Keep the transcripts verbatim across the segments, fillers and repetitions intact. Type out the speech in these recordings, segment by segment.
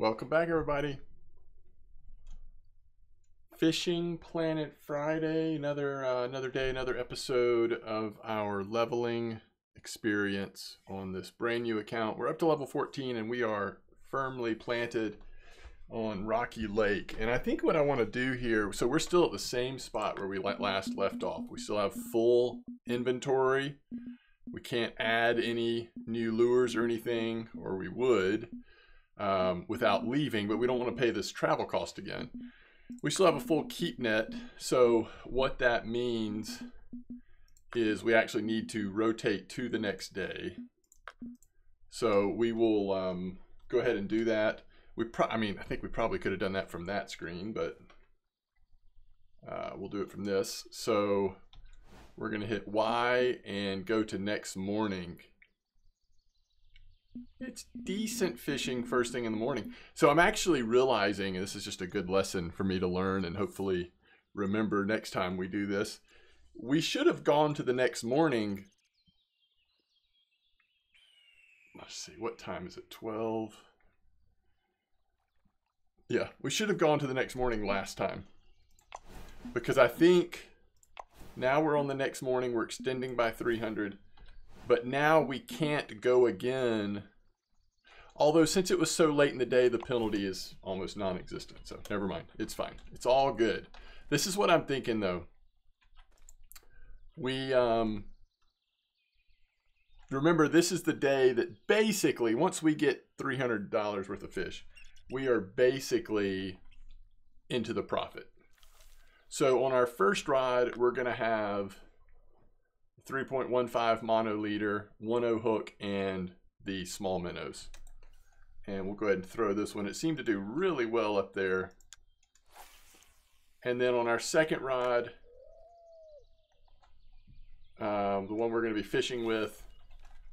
Welcome back, everybody. Fishing Planet Friday, another uh, another day, another episode of our leveling experience on this brand new account. We're up to level fourteen and we are firmly planted on Rocky Lake. And I think what I want to do here, so we're still at the same spot where we last left off. We still have full inventory. We can't add any new lures or anything, or we would um, without leaving, but we don't want to pay this travel cost again. We still have a full keep net, so what that means is we actually need to rotate to the next day. So we will um, go ahead and do that. We pro I mean, I think we probably could have done that from that screen, but uh, we'll do it from this. So we're gonna hit Y and go to next morning. It's decent fishing first thing in the morning. So I'm actually realizing, and this is just a good lesson for me to learn and hopefully remember next time we do this, we should have gone to the next morning. Let's see, what time is it? twelve. Yeah, we should have gone to the next morning last time, because I think now we're on the next morning, we're extending by three hundred. But now we can't go again. Although since it was so late in the day, the penalty is almost non-existent. So never mind, it's fine. It's all good. This is what I'm thinking though. We, um, remember this is the day that basically, once we get three hundred dollars worth of fish, we are basically into the profit. So on our first rod, we're gonna have three point one five monoliter, one oh hook, and the small minnows. And we'll go ahead and throw this one. It seemed to do really well up there. And then on our second rod, um, the one we're going to be fishing with,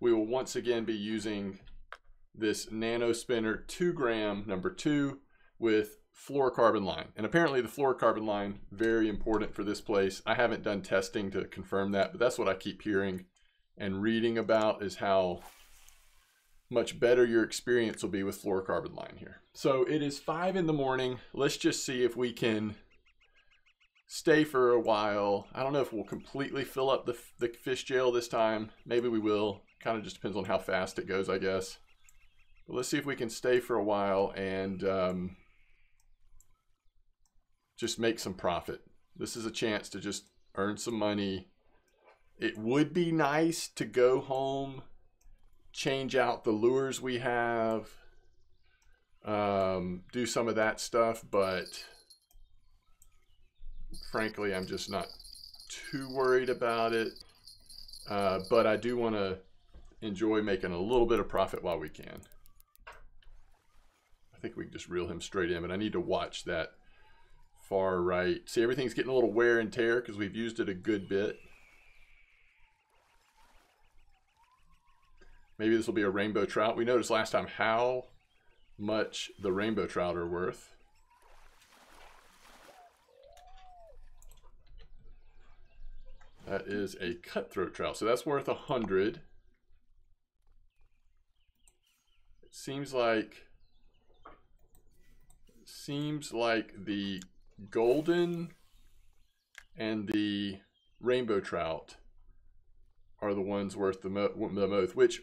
we will once again be using this Nano Spinner two gram number two with fluorocarbon line. And apparently the fluorocarbon line, very important for this place. I haven't done testing to confirm that, but that's what I keep hearing and reading about, is how much better your experience will be with fluorocarbon line here. So it is five in the morning. Let's just see if we can stay for a while. I don't know if we'll completely fill up the, the fish jail this time. Maybe we will. Kind of just depends on how fast it goes, I guess. But let's see if we can stay for a while and um, just make some profit. This is a chance to just earn some money. It would be nice to go home, change out the lures we have, um, do some of that stuff, but frankly, I'm just not too worried about it. Uh, but I do want to enjoy making a little bit of profit while we can. I think we can just reel him straight in, but I need to watch that far right. See, everything's getting a little wear and tear because we've used it a good bit. Maybe this will be a rainbow trout. We noticed last time how much the rainbow trout are worth. That is a cutthroat trout, so that's worth a hundred. It seems like it seems like the golden and the rainbow trout are the ones worth the, mo the most, which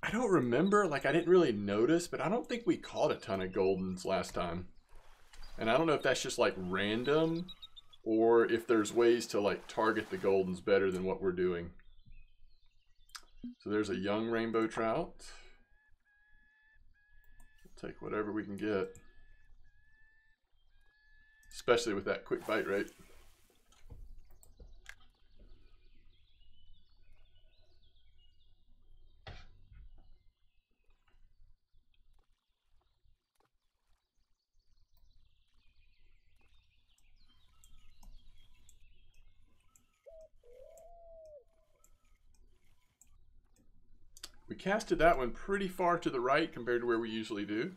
I don't remember. Like, I didn't really notice, but I don't think we caught a ton of goldens last time. And I don't know if that's just like random or if there's ways to like target the goldens better than what we're doing. So there's a young rainbow trout. We'll take whatever we can get, especially with that quick bite rate. We casted that one pretty far to the right compared to where we usually do,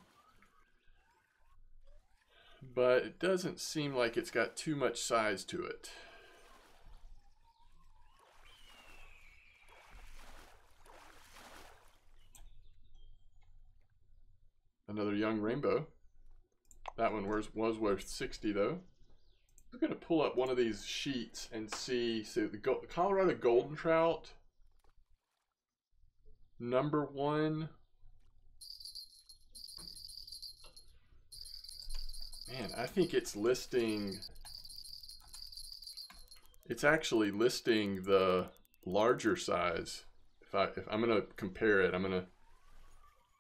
but it doesn't seem like it's got too much size to it. Another young rainbow. That one was, was worth sixty though. We're gonna pull up one of these sheets and see. So the Colorado golden trout, number one. Man, I think it's listing, it's actually listing the larger size. If, I, if I'm gonna compare it, I'm gonna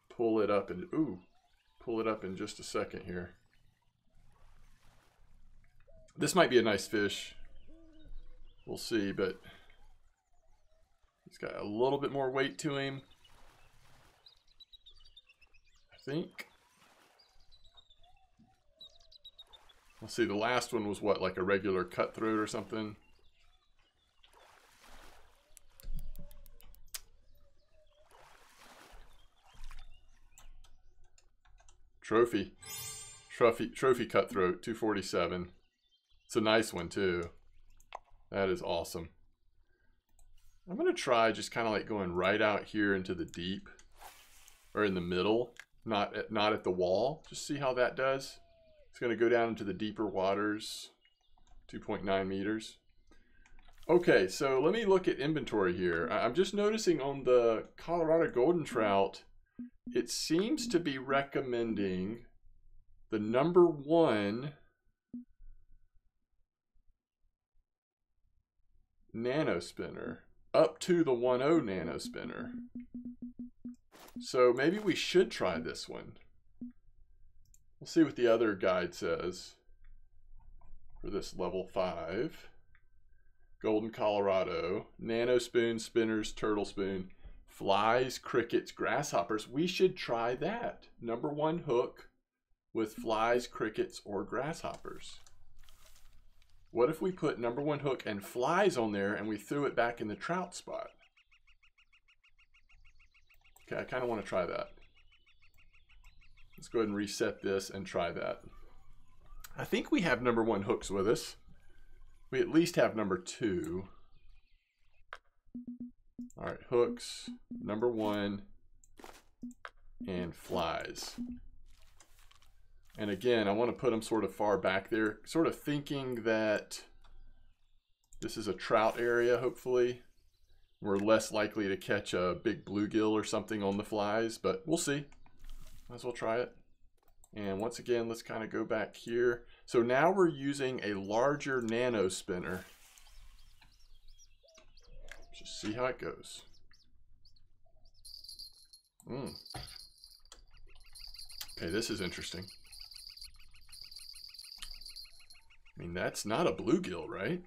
pull it up and, ooh, pull it up in just a second here. This might be a nice fish. We'll see, but he's got a little bit more weight to him, I think. Let's see, the last one was what, like a regular cutthroat or something? Trophy. Trophy, trophy cutthroat, two forty-seven. It's a nice one too. That is awesome. I'm gonna try just kind of like going right out here into the deep, or in the middle, not at, not at the wall. Just see how that does. It's going to go down into the deeper waters, two point nine meters. Okay, so let me look at inventory here. I'm just noticing on the Colorado golden trout, it seems to be recommending the number one Nano Spinner up to the one point oh Nano Spinner. So maybe we should try this one. We'll see what the other guide says for this level five. Golden Colorado, nano spoon, spinners, turtle spoon, flies, crickets, grasshoppers. We should try that. Number one hook with flies, crickets, or grasshoppers. What if we put number one hook and flies on there and we threw it back in the trout spot? Okay, I kind of want to try that. Let's go ahead and reset this and try that. I think we have number one hooks with us. We at least have number two. All right, hooks, number one, and flies. And again, I want to put them sort of far back there, sort of thinking that this is a trout area, hopefully. We're less likely to catch a big bluegill or something on the flies, but we'll see. Might as well try it. And once again, let's kind of go back here. So now we're using a larger nano spinner. Just see how it goes. Mm. Okay, this is interesting. I mean, that's not a bluegill, right?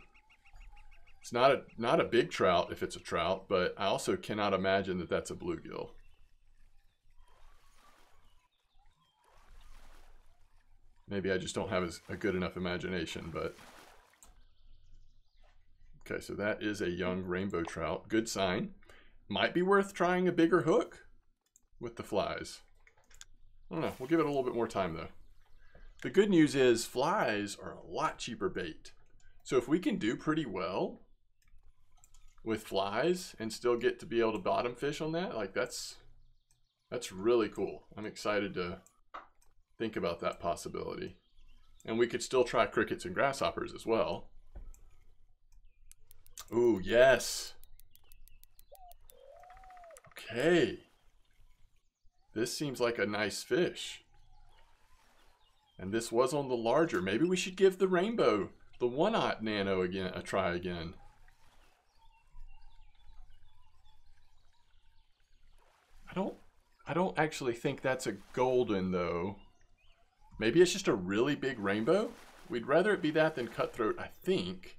It's not a not a big trout if it's a trout, but I also cannot imagine that that's a bluegill. Maybe I just don't have a good enough imagination, but... Okay, so that is a young rainbow trout. Good sign. Might be worth trying a bigger hook with the flies. I don't know. We'll give it a little bit more time, though. The good news is flies are a lot cheaper bait. So if we can do pretty well with flies and still get to be able to bottom fish on that, like that's, that's really cool. I'm excited to... think about that possibility. And we could still try crickets and grasshoppers as well. Ooh, yes. Okay. This seems like a nice fish. And this was on the larger. Maybe we should give the rainbow, the one-aught nano again, a try again. I don't, I don't actually think that's a golden though. Maybe it's just a really big rainbow? We'd rather it be that than cutthroat, I think.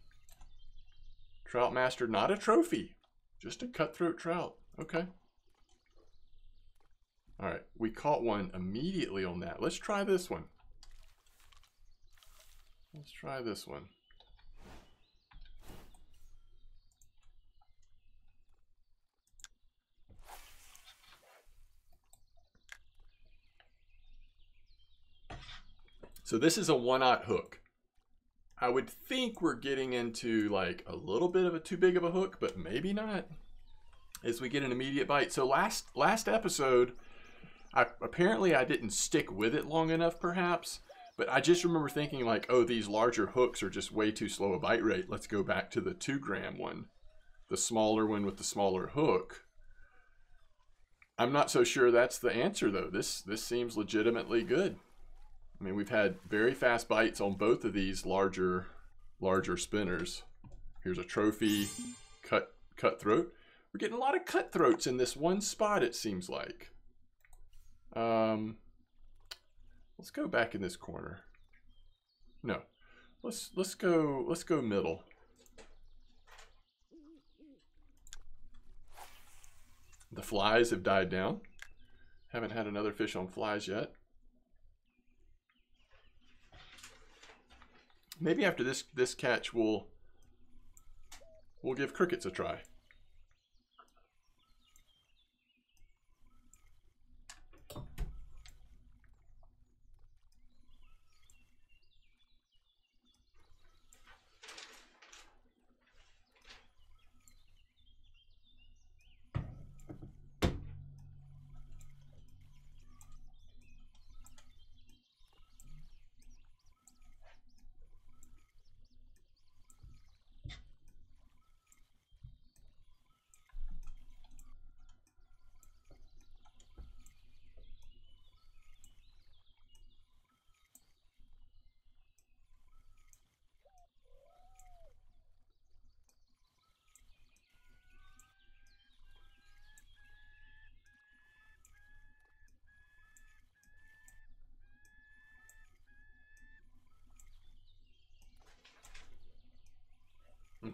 Trout master, not a trophy. Just a cutthroat trout. Okay. All right, we caught one immediately on that. Let's try this one. Let's try this one. So this is a one-aught hook. I would think we're getting into like a little bit of a too big of a hook, but maybe not, as we get an immediate bite. So last last episode, I, apparently I didn't stick with it long enough, perhaps, but I just remember thinking like, oh, these larger hooks are just way too slow a bite rate. Let's go back to the two gram one, the smaller one with the smaller hook. I'm not so sure that's the answer though. This, this seems legitimately good. I mean, we've had very fast bites on both of these larger, larger spinners. Here's a trophy cut, cutthroat. We're getting a lot of cutthroats in this one spot, it seems like. Um, let's go back in this corner. No, let's, let's go, let's go middle. The flies have died down. Haven't had another fish on flies yet. Maybe after this this catch, we'll we'll give crickets a try.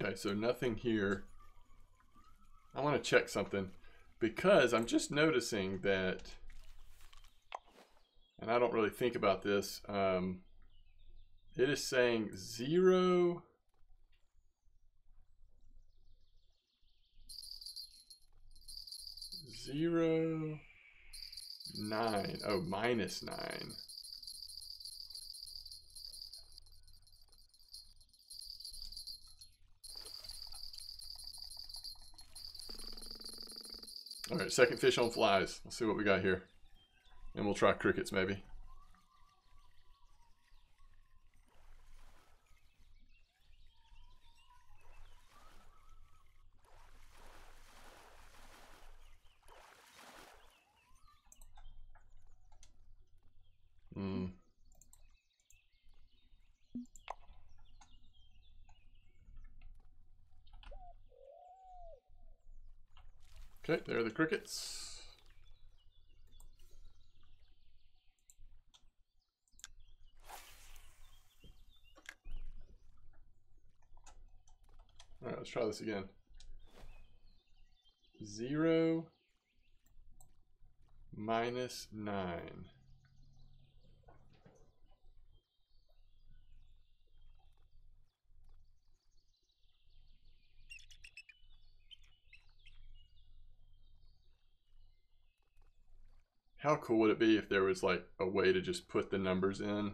Okay, so nothing here. I want to check something because I'm just noticing that, and I don't really think about this, um, it is saying zero. Zero, nine. Oh, minus nine. All right, second fish on flies. Let's see what we got here. And we'll try crickets maybe. Mm. Okay, there are the crickets. All right, let's try this again. Zero minus nine. How cool would it be if there was like a way to just put the numbers in?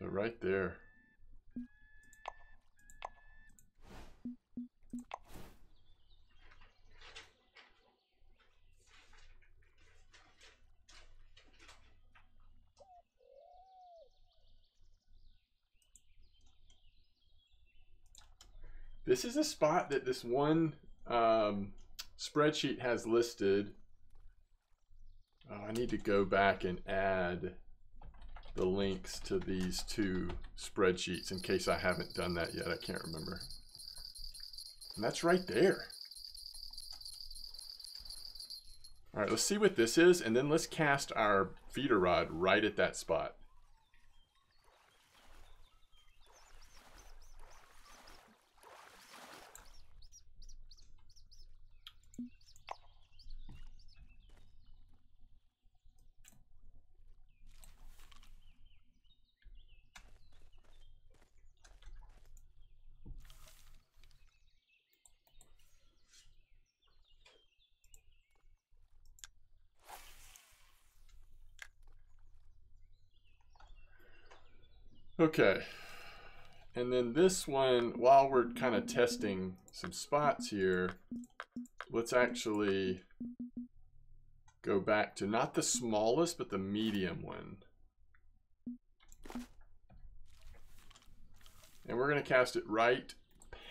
So right there. This is a spot that this one Um, spreadsheet has listed. Oh, I need to go back and add the links to these two spreadsheets in case I haven't done that yet. I can't remember. And that's right there. All right, let's see what this is, and then let's cast our feeder rod right at that spot. Okay, and then this one, while we're kind of testing some spots here, let's actually go back to not the smallest, but the medium one. And we're going to cast it right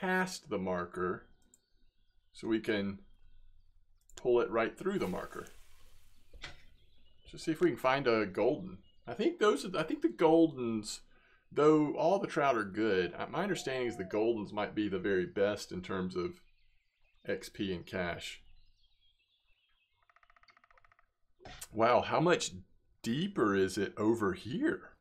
past the marker so we can pull it right through the marker. Just see if we can find a golden. I think those are, I think the goldens, though all the trout are good, my understanding is the goldens might be the very best in terms of X P and cash. Wow, how much deeper is it over here?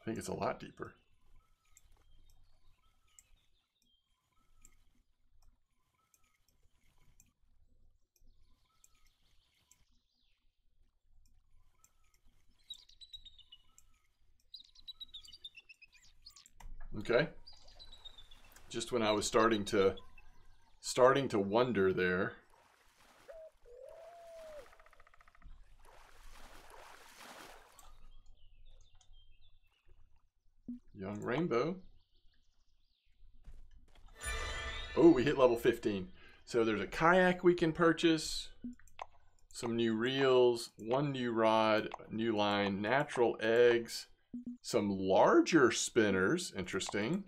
I think it's a lot deeper. Okay. Just when I was starting to starting to wonder there. Young rainbow. Oh, we hit level fifteen. So there's a kayak we can purchase, some new reels, one new rod, new line, natural eggs, some larger spinners, interesting,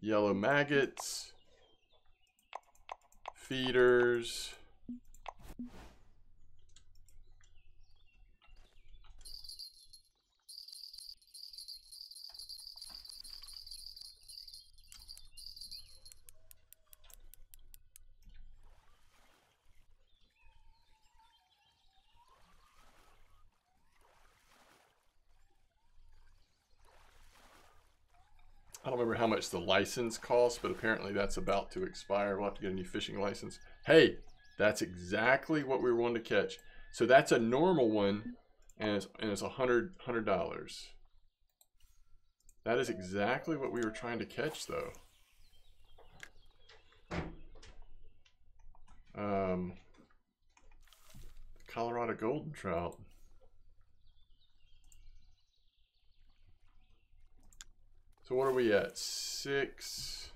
yellow maggots, feeders. I don't remember how much the license costs, but apparently that's about to expire. We'll have to get a new fishing license. Hey, that's exactly what we were wanting to catch. So that's a normal one, and it's, and it's one hundred dollars. That is exactly what we were trying to catch, though. Um, Colorado golden trout. So what are we at? six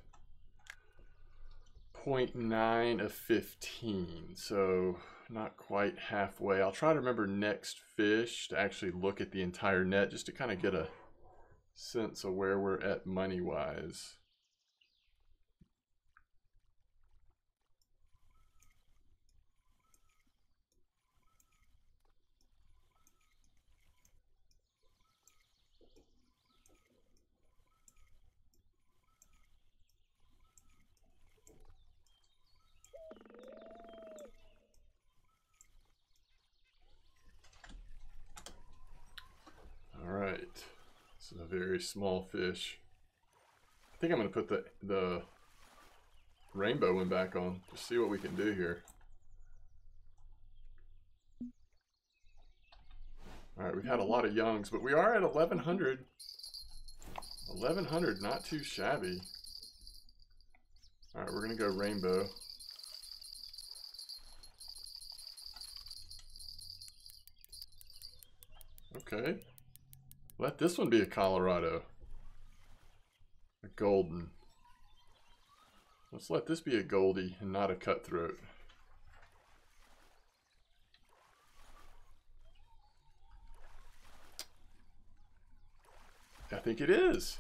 point nine of fifteen. So not quite halfway. I'll try to remember next fish to actually look at the entire net just to kind of get a sense of where we're at money-wise. A very small fish. I think I'm going to put the, the rainbow one back on to see what we can do here. All right, we've had a lot of youngs, but we are at eleven hundred. eleven hundred, not too shabby. All right, we're going to go rainbow. Okay. Let this one be a Colorado. A golden. Let's let this be a goldie and not a cutthroat. I think it is.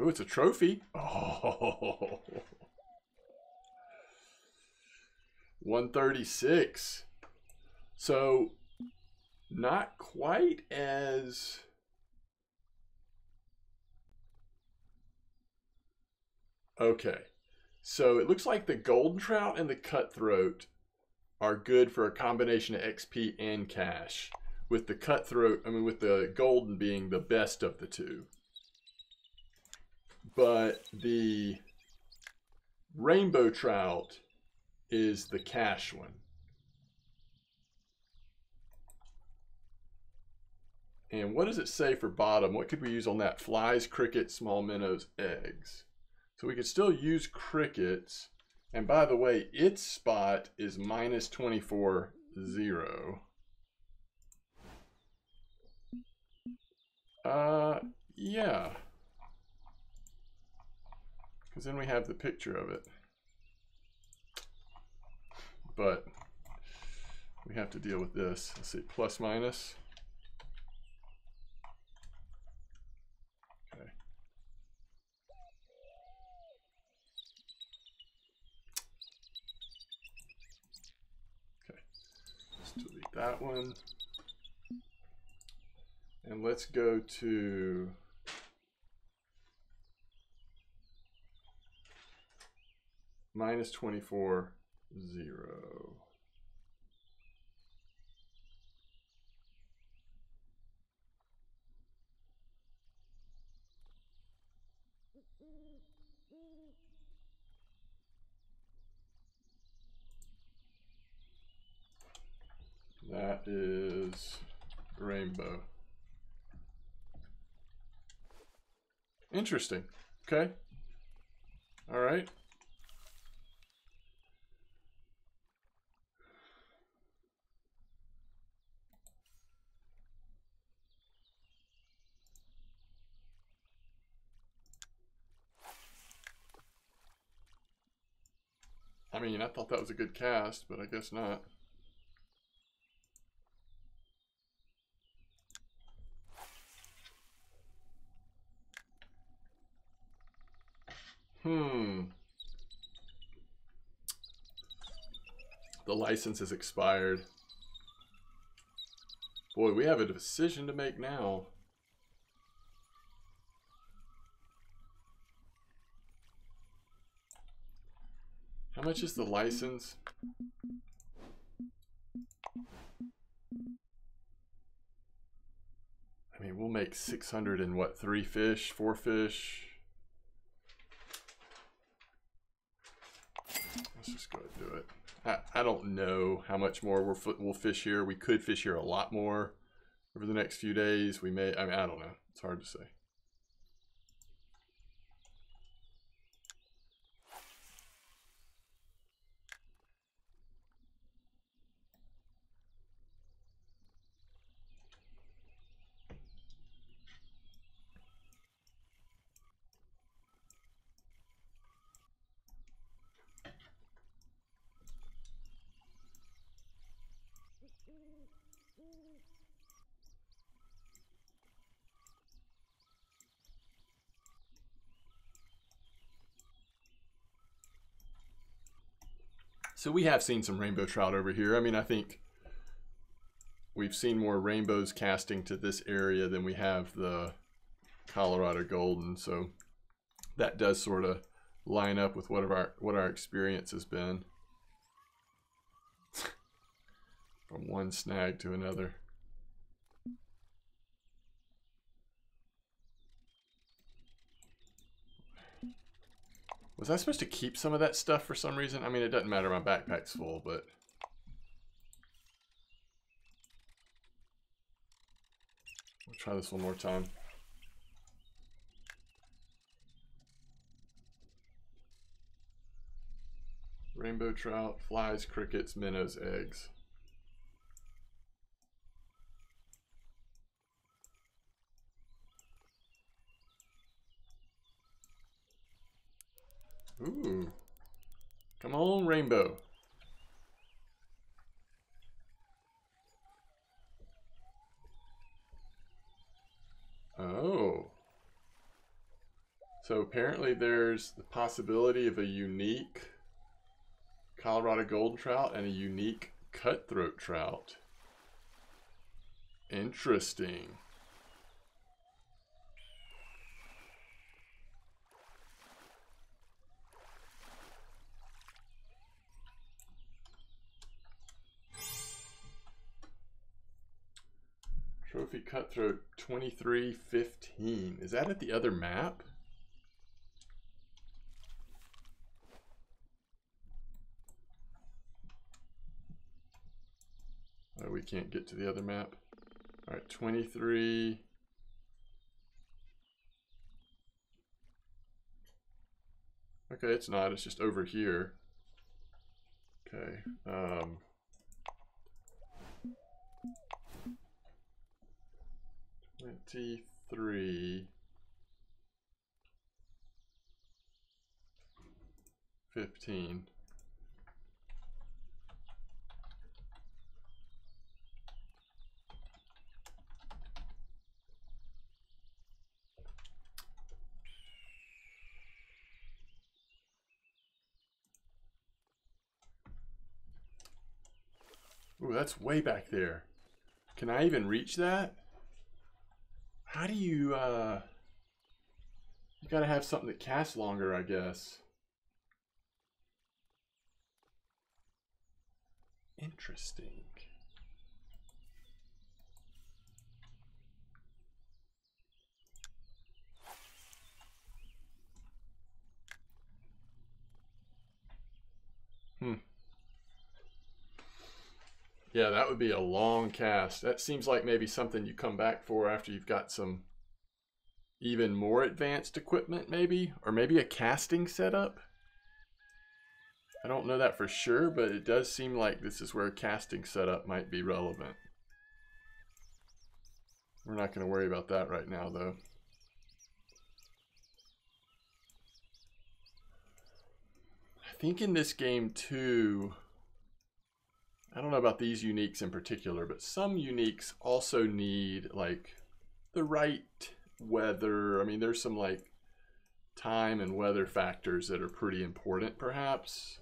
Oh, it's a trophy. Oh. one thirty-six. So not quite as okay. So it looks like the golden trout and the cutthroat are good for a combination of X P and cash, with the cutthroat, I mean with the golden being the best of the two. But the rainbow trout is the cash one. And what does it say for bottom? What could we use on that? Flies, crickets, small minnows, eggs. So we could still use crickets And by the way, its spot is minus twenty-four, zero. Uh, yeah. Because then we have the picture of it. But we have to deal with this. Let's see, plus minus. Okay. Okay. Let's delete that one. And let's go to minus twenty-four, zero. That is rainbow. Interesting. Okay. All right. I mean, I thought that was a good cast, but I guess not. Hmm. The license has expired. Boy, we have a decision to make now. How much is the license? I mean, we'll make six hundred and what, three fish, four fish. Let's just go ahead and do it. I, I don't know how much more we're, we'll fish here. We could fish here a lot more over the next few days. We may, I mean, I don't know. It's hard to say. So we have seen some rainbow trout over here. I mean, I think we've seen more rainbows casting to this area than we have the Colorado golden. So that does sort of line up with what, of our, what our experience has been. From one snag to another. Was I supposed to keep some of that stuff for some reason? I mean, it doesn't matter, my backpack's full, but... we'll try this one more time. Rainbow trout, flies, crickets, minnows, eggs. Ooh, come on, rainbow. Oh. So apparently there's the possibility of a unique Colorado golden trout and a unique cutthroat trout. Interesting. Trophy cutthroat twenty-three fifteen. Is that at the other map? Oh, we can't get to the other map. All right, twenty-three. Okay, it's not, it's just over here. Um, twenty-three, fifteen. Ooh, that's way back there. Can I even reach that? How do you, uh... you gotta have something that casts longer, I guess. Interesting. Hmm. Yeah, that would be a long cast. That seems like maybe something you come back for after you've got some even more advanced equipment, maybe? Or maybe a casting setup? I don't know that for sure, but it does seem like this is where a casting setup might be relevant. We're not going to worry about that right now, though. I think in this game, too... I don't know about these uniques in particular, but some uniques also need like the right weather. I mean, there's some like time and weather factors that are pretty important, perhaps.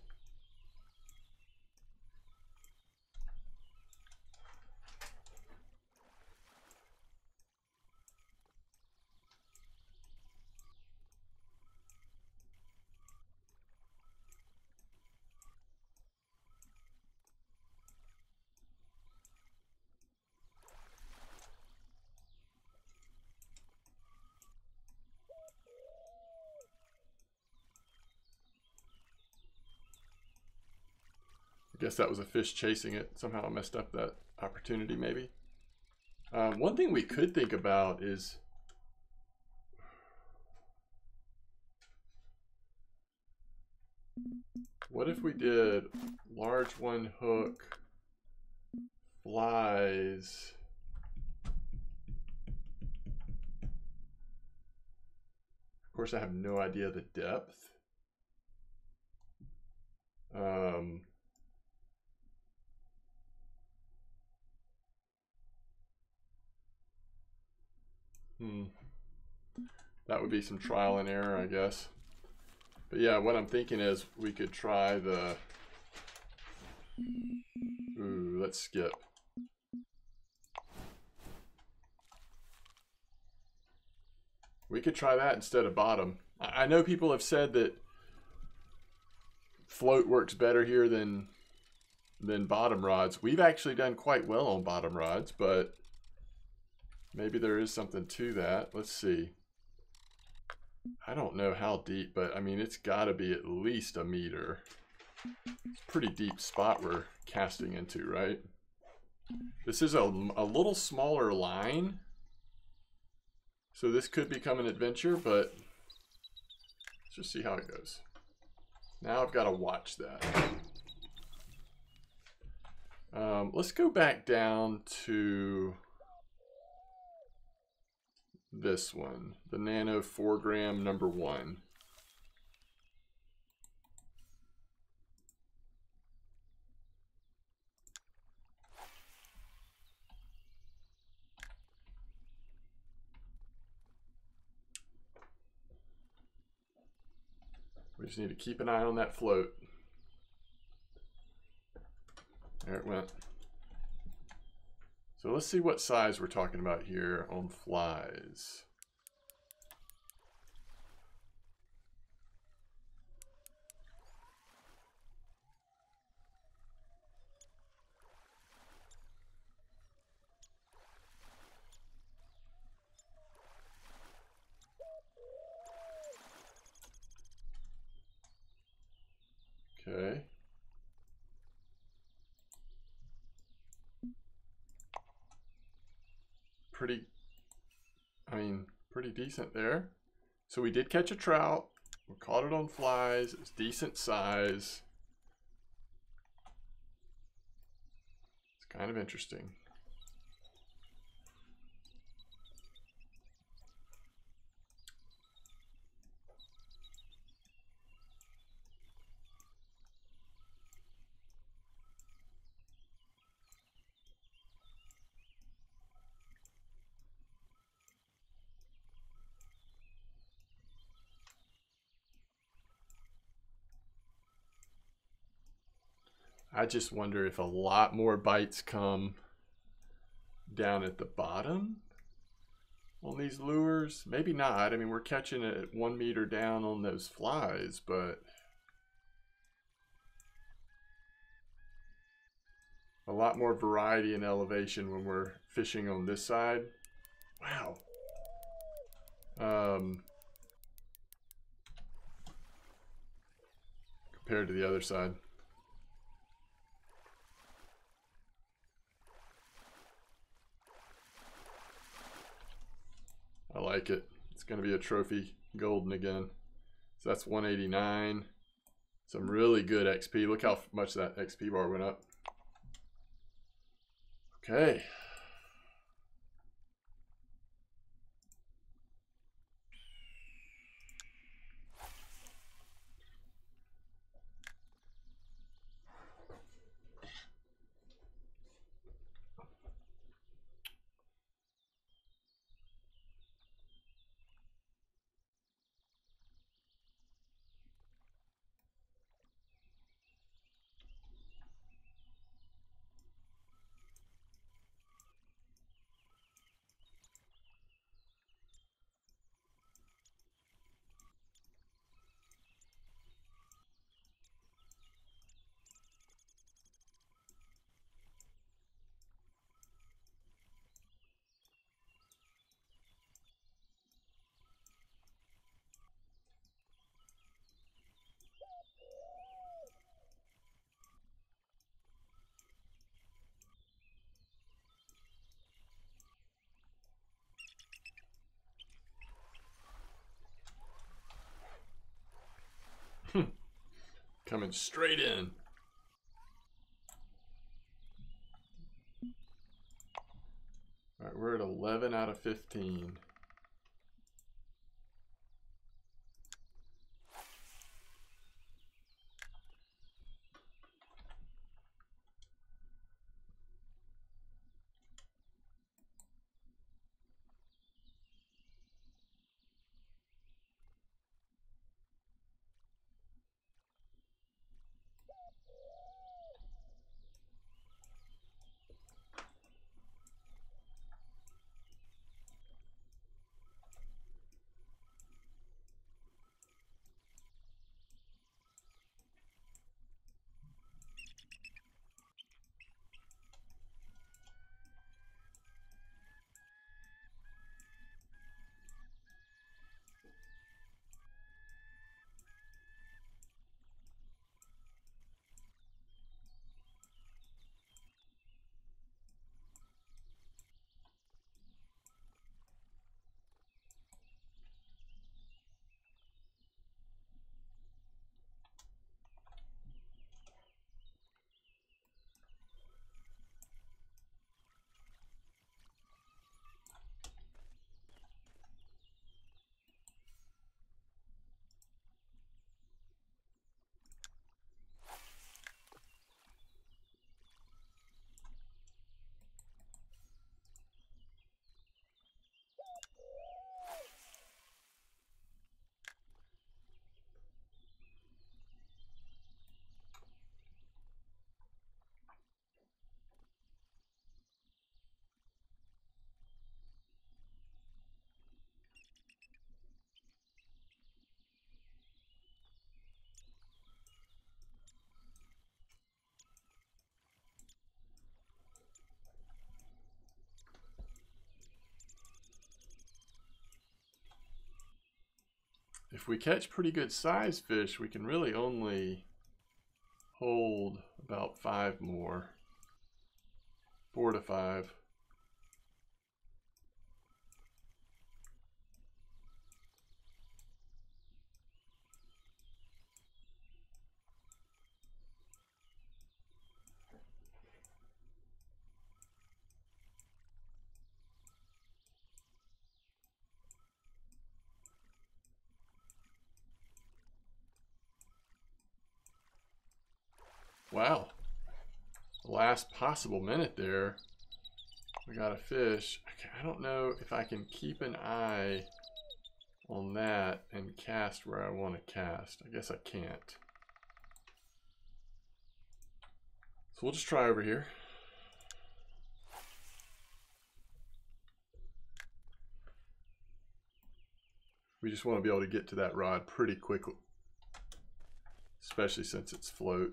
I guess that was a fish chasing it. Somehow I messed up that opportunity, maybe. Um, one thing we could think about is... what if we did large one hook, flies... Of course, I have no idea the depth. Um... Hmm. That would be some trial and error, I guess. But yeah, what I'm thinking is we could try the... Ooh, let's skip. We could try that instead of bottom. I know people have said that float works better here than, than bottom rods. We've actually done quite well on bottom rods, but... maybe there is something to that. Let's see. I don't know how deep, but I mean, it's gotta be at least a meter. It's a pretty deep spot we're casting into, right? This is a, a little smaller line. So this could become an adventure, but let's just see how it goes. Now I've gotta watch that. Um, let's go back down to this one, the Nano four gram number one. We just need to keep an eye on that float. There it went. So let's see what size we're talking about here on flies. Okay. Pretty, I mean, pretty decent there. So we did catch a trout. We caught it on flies. It's decent size. It's kind of interesting. I just wonder if a lot more bites come down at the bottom on these lures. Maybe not. I mean, we're catching it at one meter down on those flies, but a lot more variety in elevation when we're fishing on this side. Wow. Um, compared to the other side. I like it. It's going to be a trophy golden again. So that's one eighty-nine. Some really good X P. Look how much that X P bar went up. Okay. Coming straight in. All right, we're at eleven out of fifteen. If we catch pretty good size fish, we can really only hold about five more, four to five. Wow. The last possible minute there, we got a fish. Okay, I don't know if I can keep an eye on that and cast where I want to cast. I guess I can't. So we'll just try over here. We just want to be able to get to that rod pretty quickly, especially since it's float.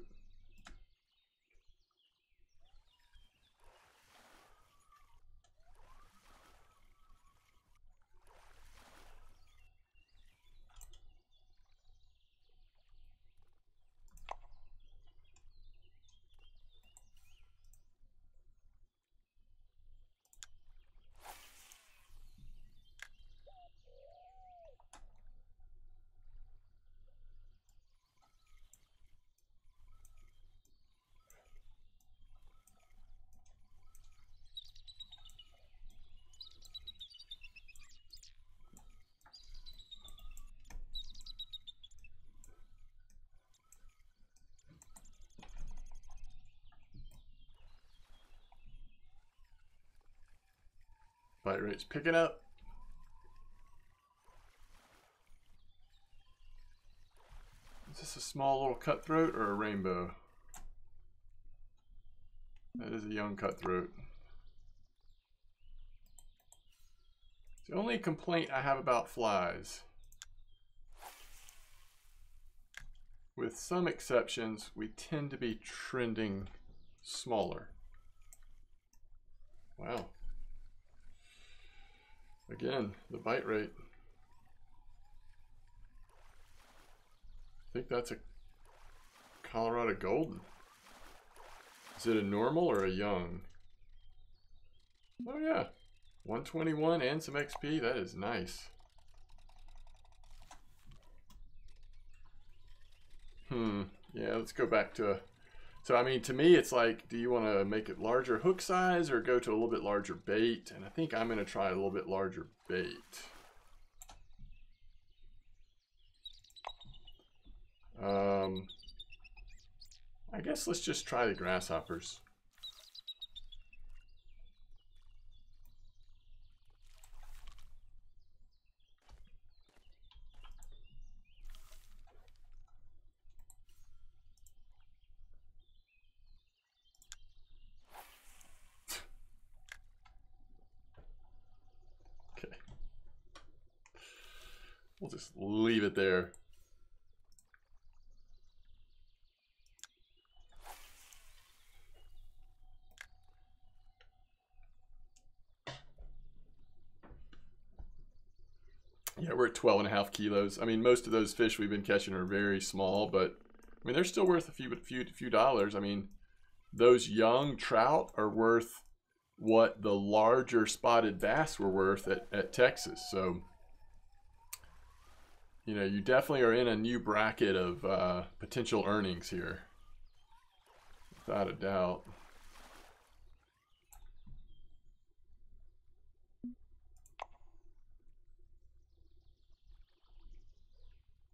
Bite rate's picking up. Is this a small little cutthroat or a rainbow? That is a young cutthroat. It's the only complaint I have about flies. With some exceptions, we tend to be trending smaller. Wow. Again, the bite rate. I think that's a Colorado golden. Is it a normal or a young? Oh yeah, one twenty-one and some X P, that is nice. Hmm, yeah, let's go back to, so I mean, to me, it's like, do you want to make it larger hook size or go to a little bit larger bait? And I think I'm going to try a little bit larger bait. Um, I guess let's just try the grasshoppers. We'll just leave it there. Yeah, we're at twelve and a half kilos. I mean, most of those fish we've been catching are very small, but I mean, they're still worth a few, few, few dollars. I mean, those young trout are worth what the larger spotted bass were worth at, at Texas. So, you know, you definitely are in a new bracket of uh, potential earnings here, without a doubt.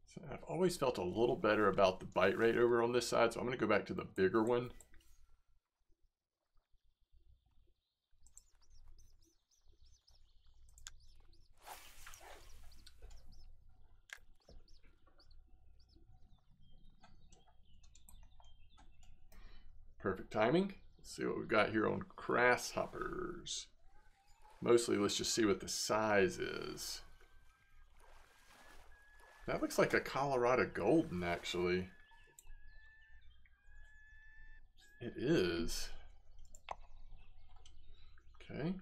So I've always felt a little better about the bite rate over on this side, so I'm going to go back to the bigger one. Perfect timing. Let's see what we've got here on grasshoppers. Mostly, let's just see what the size is. That looks like a Colorado golden, actually. It is. Okay.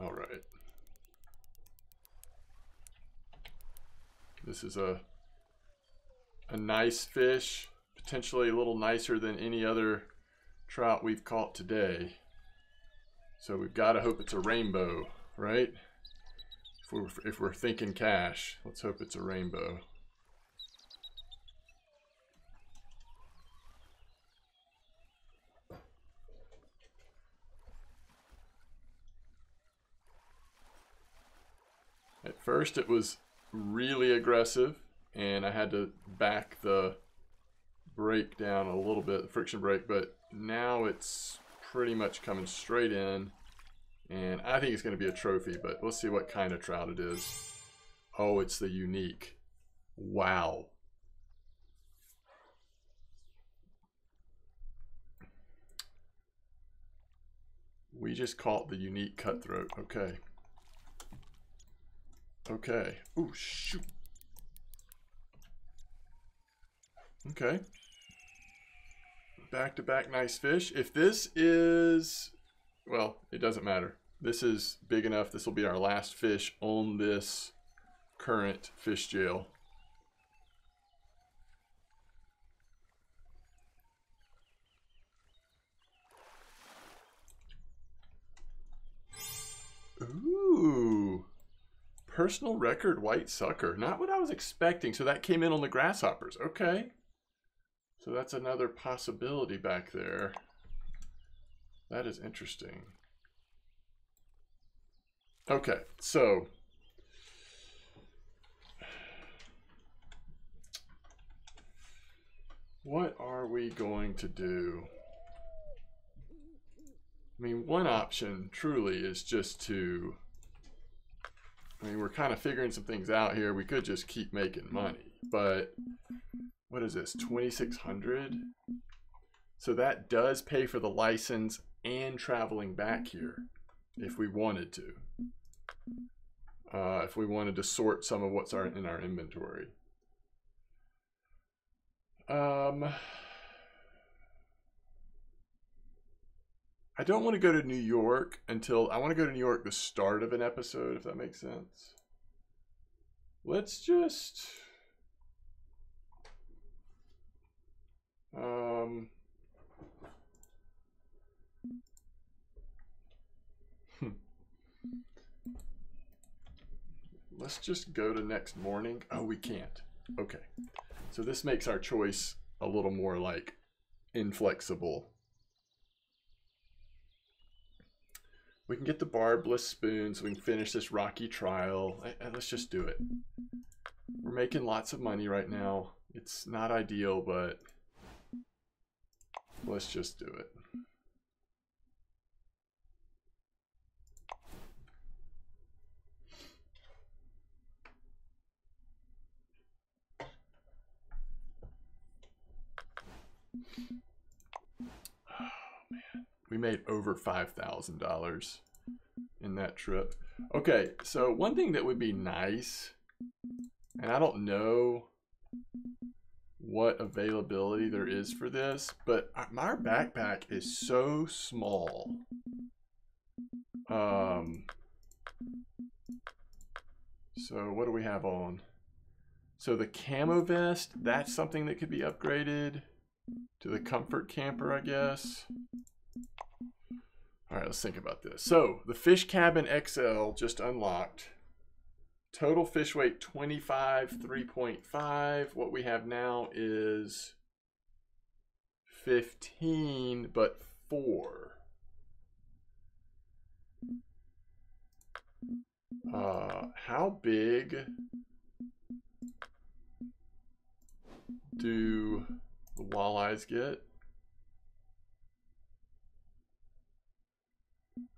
All right. This is a a nice fish, potentially a little nicer than any other trout we've caught today. So we've got to hope it's a rainbow, right? If we're, if we're thinking cash, let's hope it's a rainbow. At first it was really aggressive, and I had to back the brake down a little bit, the friction brake, but now it's pretty much coming straight in, and I think it's going to be a trophy, but let's see what kind of trout it is. Oh, it's the unique. Wow. We just caught the unique cutthroat. Okay. Okay. Ooh, shoot. Okay. Back to back nice fish. If this is, well, it doesn't matter. This is big enough. This will be our last fish on this current fish jail. Ooh. Personal record white sucker. Not what I was expecting. So that came in on the grasshoppers. Okay. So that's another possibility back there. That is interesting. Okay, so what are we going to do? I mean, one option truly is just to, I mean, we're kind of figuring some things out here. We could just keep making money, but what is this, twenty-six hundred? So that does pay for the license and traveling back here if we wanted to. Uh, if we wanted to sort some of what's our, in our inventory. Um, I don't want to go to New York until, I want to go to New York the start of an episode, if that makes sense. Let's just, um, hmm. Let's just go to next morning. Oh, we can't. Okay. So this makes our choice a little more like inflexible. We can get the barbless spoon so we can finish this rocky trial. Let's just do it. We're making lots of money right now. It's not ideal, but let's just do it. We made over five thousand dollars in that trip. Okay, so one thing that would be nice, and I don't know what availability there is for this, but my backpack is so small. Um, so what do we have on? So the camo vest, that's something that could be upgraded to the comfort camper, I guess. All right, let's think about this. So the fish cabin X L just unlocked. Total fish weight twenty-five, three point five. What we have now is fifteen, but four. Uh, how big do the walleyes get?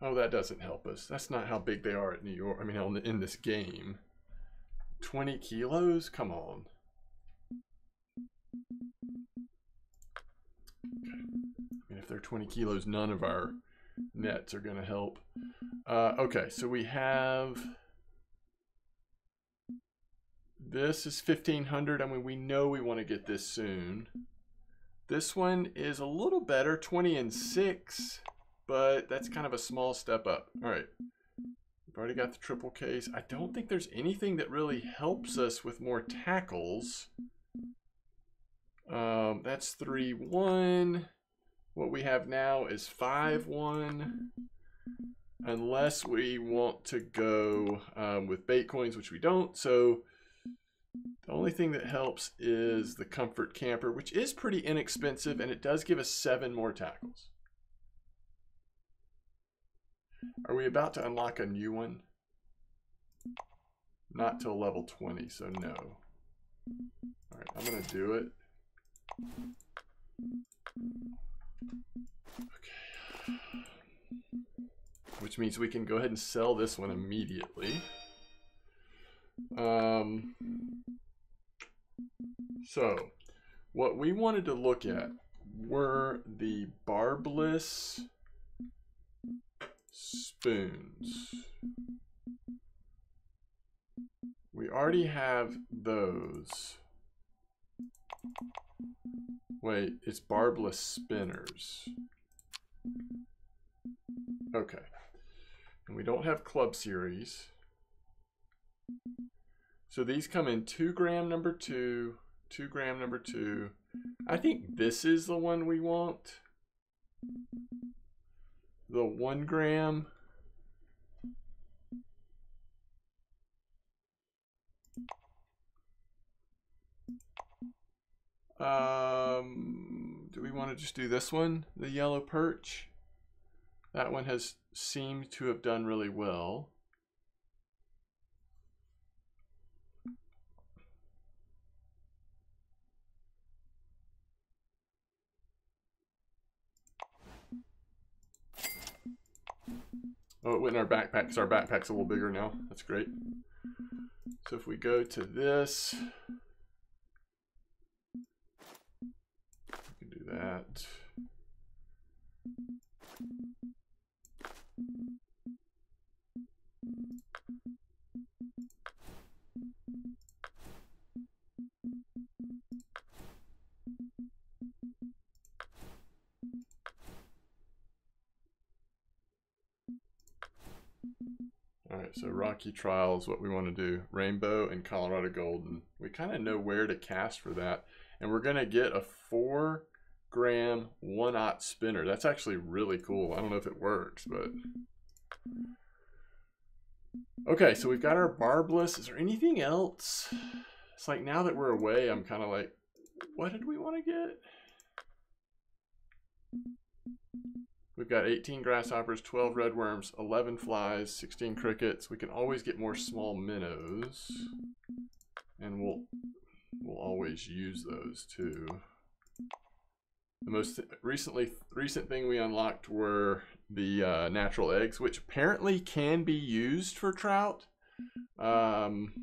Oh, that doesn't help us. That's not how big they are at New York. I mean, on the, in this game. twenty kilos? Come on. Okay. I mean, if they're twenty kilos, none of our nets are going to help. Uh, okay, so we have... This is fifteen hundred. I mean, we know we want to get this soon. This one is a little better, twenty and six. But that's kind of a small step up. All right, we've already got the triple case. I don't think there's anything that really helps us with more tackles. Um, that's three, one. What we have now is five, one. unless we want to go um, with bait coins, which we don't. So the only thing that helps is the Comfort Camper, which is pretty inexpensive, and it does give us seven more tackles. Are we about to unlock a new one? Not till level twenty, so no. All right, I'm gonna do it. Okay. Which means we can go ahead and sell this one immediately. Um, so what we wanted to look at were the barbless spoons. We already have those. Wait, it's barbless spinners. Okay. And we don't have club series. So these come in two gram number two, two gram number two. I think this is the one we want. The one gram. Um, do we want to just do this one? The yellow perch? That one has seemed to have done really well. Oh, it went in our backpack because our backpack's a little bigger now. That's great. So if we go to this, we can do that. So Rocky Trials, what we want to do, Rainbow and Colorado Golden. We kind of know where to cast for that. And we're going to get a four gram one aught spinner. That's actually really cool. I don't know if it works, but. Okay, so we've got our barbless. Is there anything else? It's like now that we're away, I'm kind of like, what did we want to get? We've got eighteen grasshoppers, twelve redworms, eleven flies, sixteen crickets. We can always get more small minnows, and we'll we'll always use those too. The most th recently recent thing we unlocked were the uh, natural eggs, which apparently can be used for trout, um,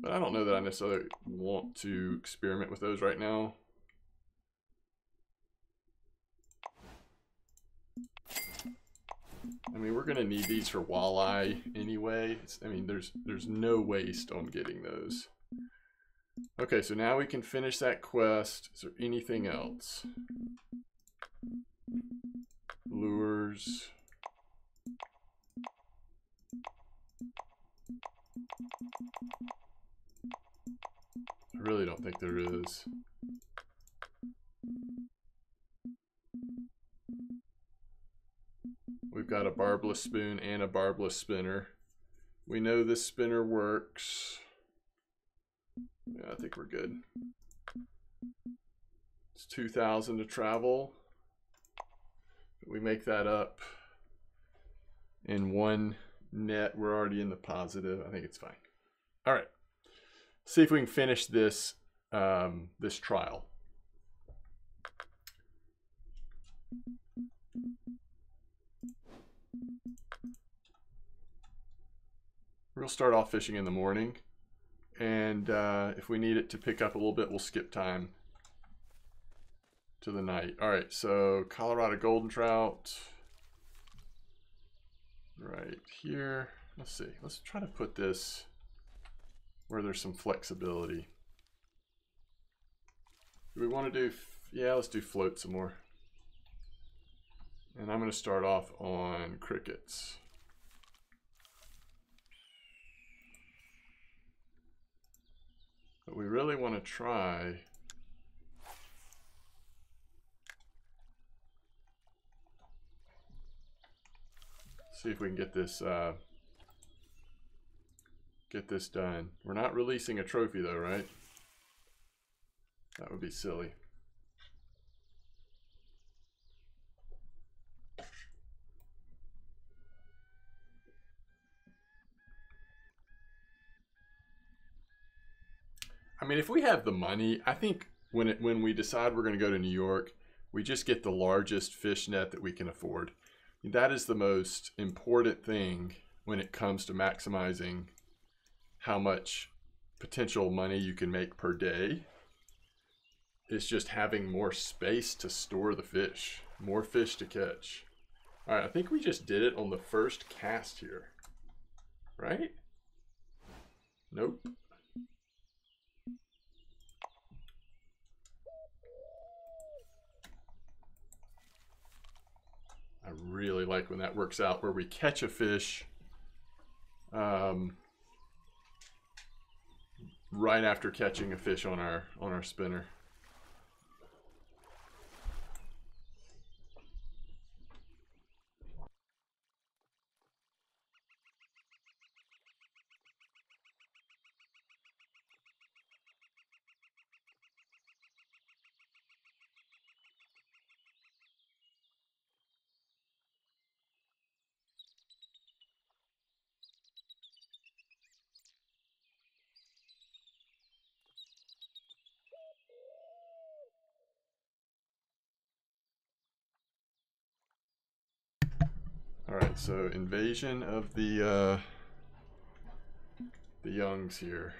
but I don't know that I necessarily want to experiment with those right now. I mean, we're gonna need these for walleye anyway. It's, I mean, there's there's no waste on getting those. Okay, so now we can finish that quest. Is there anything else? Lures. I really don't think there is. We've got a barbless spoon and a barbless spinner. We know this spinner works. Yeah, I think we're good. It's two thousand to travel. We make that up in one net. We're already in the positive. I think it's fine. All right. See if we can finish this um, this trial. We'll start off fishing in the morning, and uh, if we need it to pick up a little bit, we'll skip time to the night. All right, so Colorado golden trout right here. Let's see, let's try to put this where there's some flexibility. Do we want to do, yeah, let's do float some more. And I'm going to start off on crickets. But we really want to try see if we can get this uh, get this done. We're not releasing a trophy though, right? That would be silly. I mean, if we have the money, I think when it, when we decide we're going to go to New York, we just get the largest fish net that we can afford. That is the most important thing when it comes to maximizing how much potential money you can make per day. It's just having more space to store the fish, more fish to catch. All right, I think we just did it on the first cast here, right? Nope. I really like when that works out, where we catch a fish um, right after catching a fish on our on our spinner. All right, so invasion of the uh, the youngs here.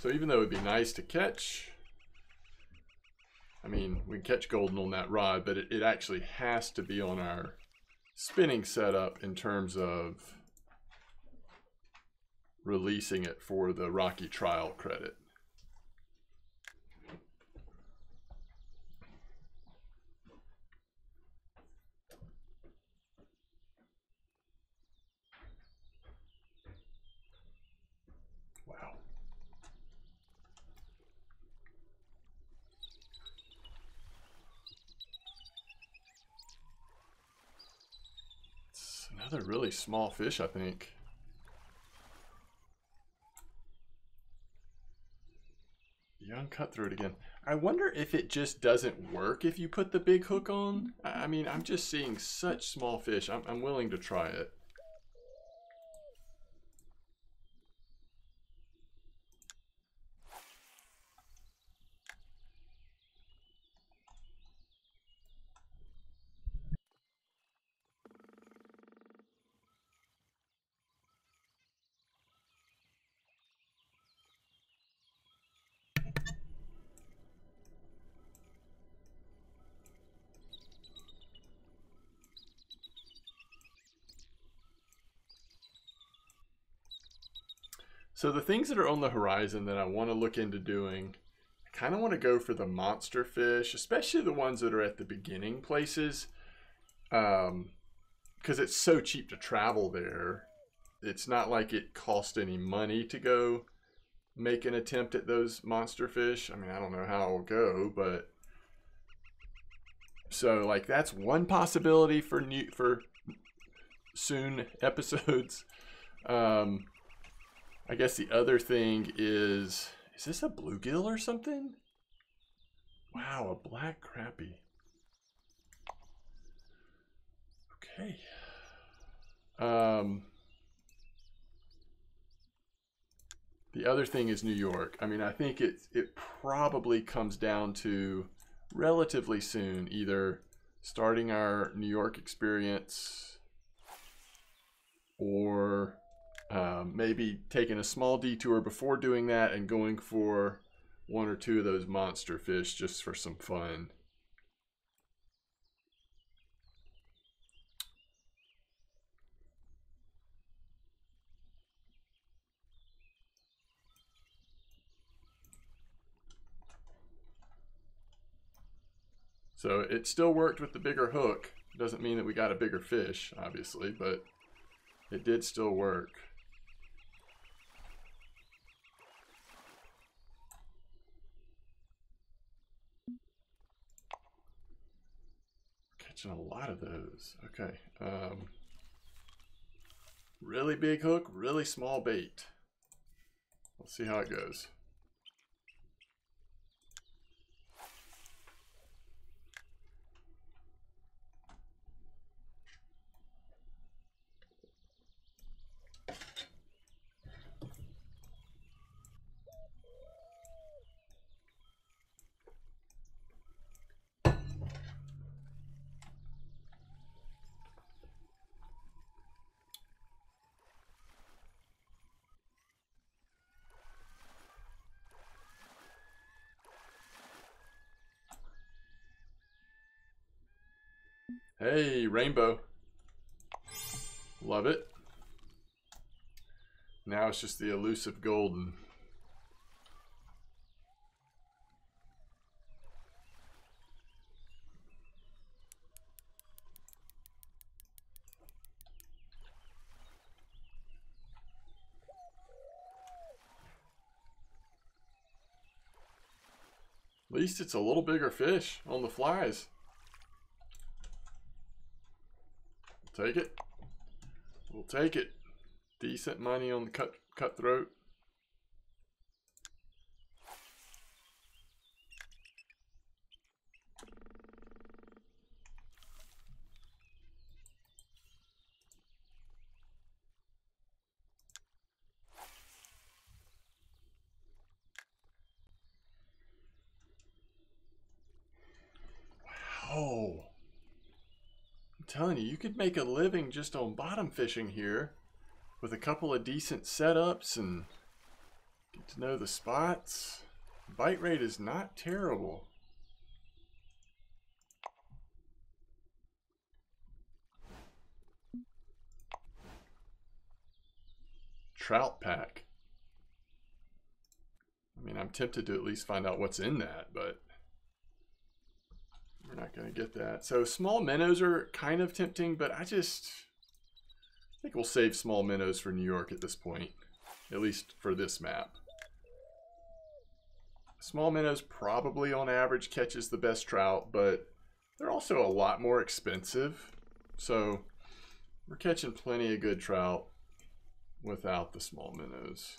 So even though it'd be nice to catch, I mean, we can catch golden on that rod, but it, it actually has to be on our spinning setup in terms of releasing it for the Rocky trial credit. Another really small fish, I think. Young cutthroat again. I wonder if it just doesn't work if you put the big hook on. I mean, I'm just seeing such small fish. I'm, I'm willing to try it. So the things that are on the horizon that I want to look into doing, I kind of want to go for the monster fish, especially the ones that are at the beginning places, um, because it's so cheap to travel there. It's not like it cost any money to go make an attempt at those monster fish. I mean, I don't know how it'll go, but so like that's one possibility for new for soon episodes. Um, I guess the other thing is, is this a bluegill or something? Wow, a black crappie. Okay. Um, the other thing is New York. I mean, I think it, it probably comes down to relatively soon, either starting our New York experience or... Um, maybe taking a small detour before doing that and going for one or two of those monster fish just for some fun. So it still worked with the bigger hook. Doesn't mean that we got a bigger fish, obviously, but it did still work. catching a lot of those. Okay. Um, really big hook, really small bait. We'll see how it goes. Hey, rainbow. Love it. Now it's just the elusive golden. At least it's a little bigger fish on the flies. Take it. We'll take it. Decent money on the cut cutthroat. Wow. Telling you, you could make a living just on bottom fishing here with a couple of decent setups and get to know the spots. Bite rate is not terrible. Trout pack. I mean, I'm tempted to at least find out what's in that, but we're not going to get that. So small minnows are kind of tempting, but I just think we'll save small minnows for New York at this point, at least for this map. Small minnows probably on average catches the best trout, but they're also a lot more expensive. So we're catching plenty of good trout without the small minnows.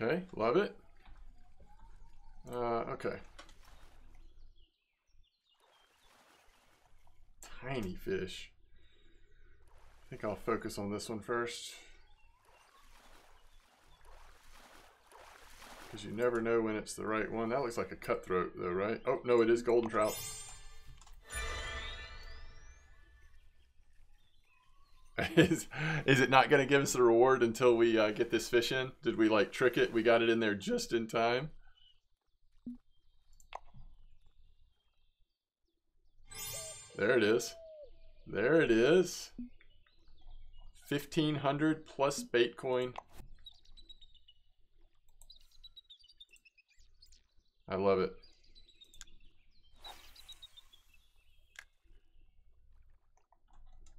Okay, love it. Uh, okay. Tiny fish. I think I'll focus on this one first. Because you never know when it's the right one. That looks like a cutthroat though, right? Oh, no, it is golden trout. Is, is it not going to give us the reward until we uh, get this fish in? Did we like trick it? We got it in there just in time. There it is. There it is. fifteen hundred plus bait coin. I love it.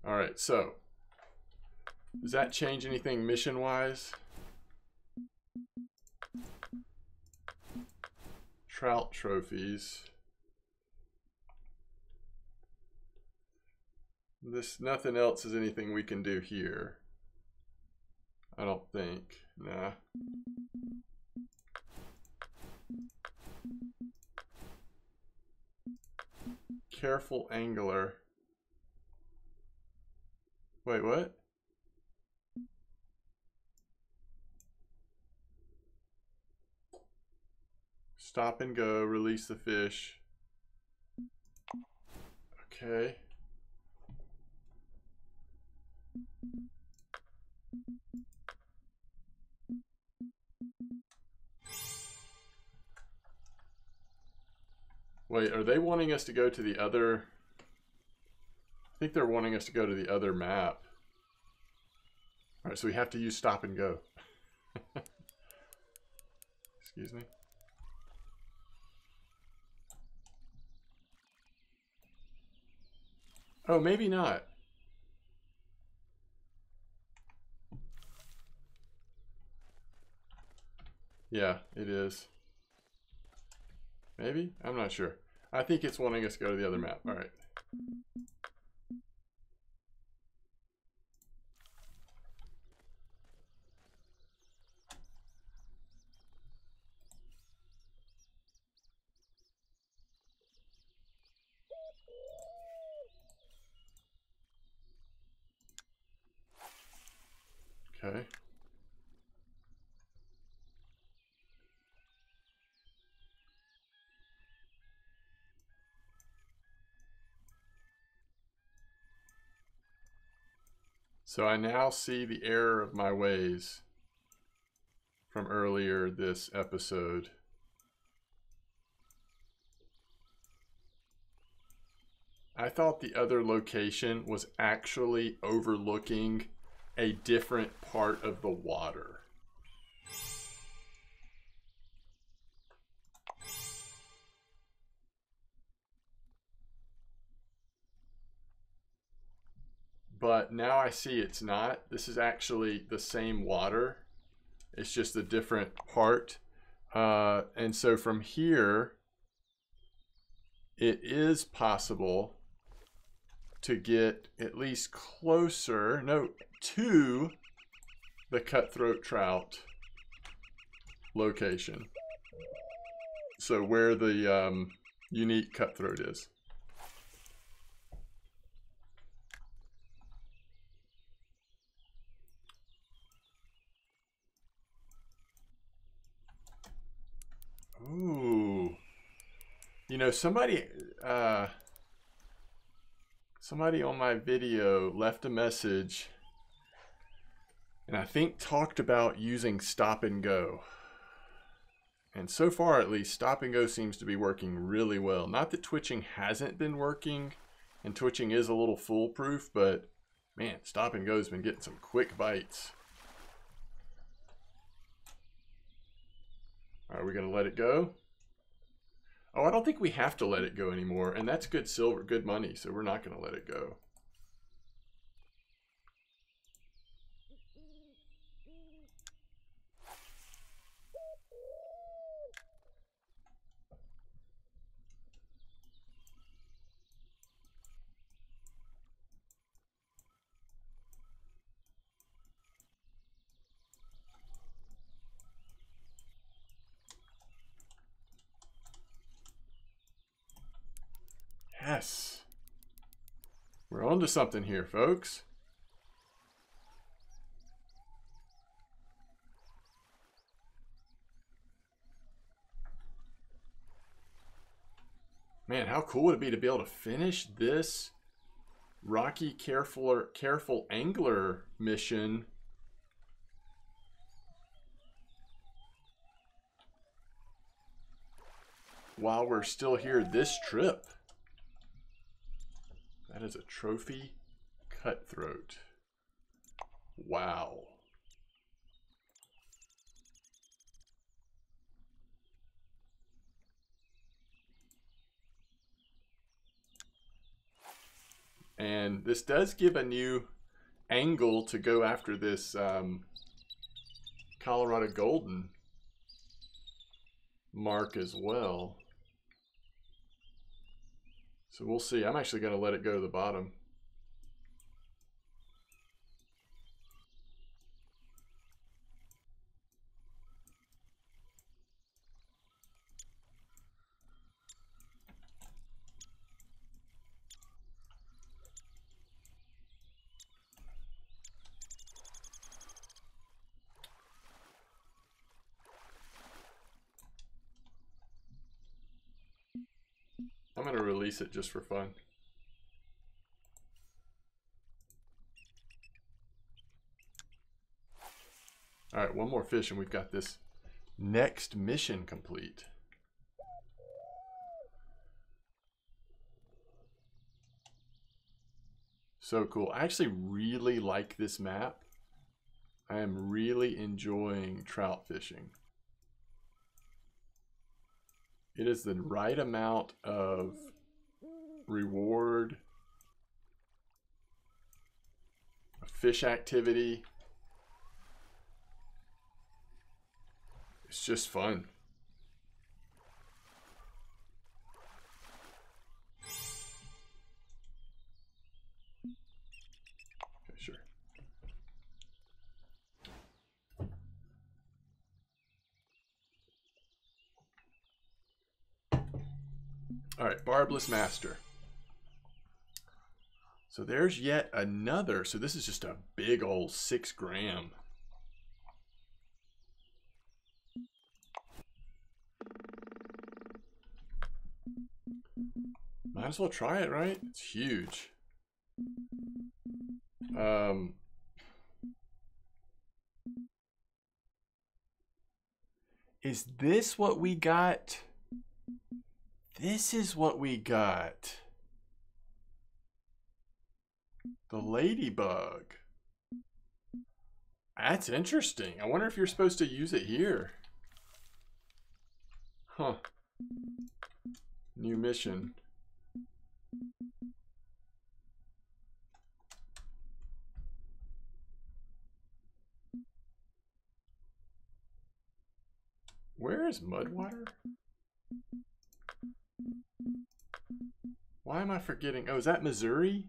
All right, so. Does that change anything mission-wise? Trout trophies. This, nothing else is anything we can do here. I don't think, nah. Careful angler. Wait, what? Stop and go, release the fish. Okay. Wait, are they wanting us to go to the other? I think they're wanting us to go to the other map. All right, so we have to use stop and go. Excuse me. Oh, maybe not. Yeah, it is. Maybe? I'm not sure. I think it's wanting us to go to the other map. All right. Okay. So I now see the error of my ways from earlier this episode. I thought the other location was actually overlooking a different part of the water. But now I see it's not. This is actually the same water. It's just a different part. Uh, and so from here, it is possible to get at least closer, no, to the cutthroat trout location. So where the um, unique cutthroat is. Ooh, you know, somebody, uh, somebody on my video left a message and I think talked about using stop and go. And so far, at least, stop and go seems to be working really well. Not that twitching hasn't been working, and twitching is a little foolproof, but man, stop and go has been getting some quick bites. Are we gonna let it go? Oh, I don't think we have to let it go anymore, and that's good silver, good money, so we're not gonna let it go. Yes, we're onto something here, folks. Man, how cool would it be to be able to finish this Rocky Careful, Careful Angler mission while we're still here this trip. That is a trophy cutthroat. Wow. And this does give a new angle to go after this um, Colorado golden mark as well. So we'll see. I'm actually going to let it go to the bottom. I'm going to release it just for fun. All right, one more fish and we've got this next mission complete. So cool. I actually really like this map. I am really enjoying trout fishing. It is the right amount of reward, fish activity. It's just fun. Okay, sure. All right, barbless master. So there's yet another. So this is just a big old six gram. Might as well try it, right? It's huge. Um, is this what we got? This is what we got. The ladybug. That's interesting. I wonder if you're supposed to use it here. Huh. New mission. Where is Mudwater? Why am I forgetting? Oh, is that Missouri?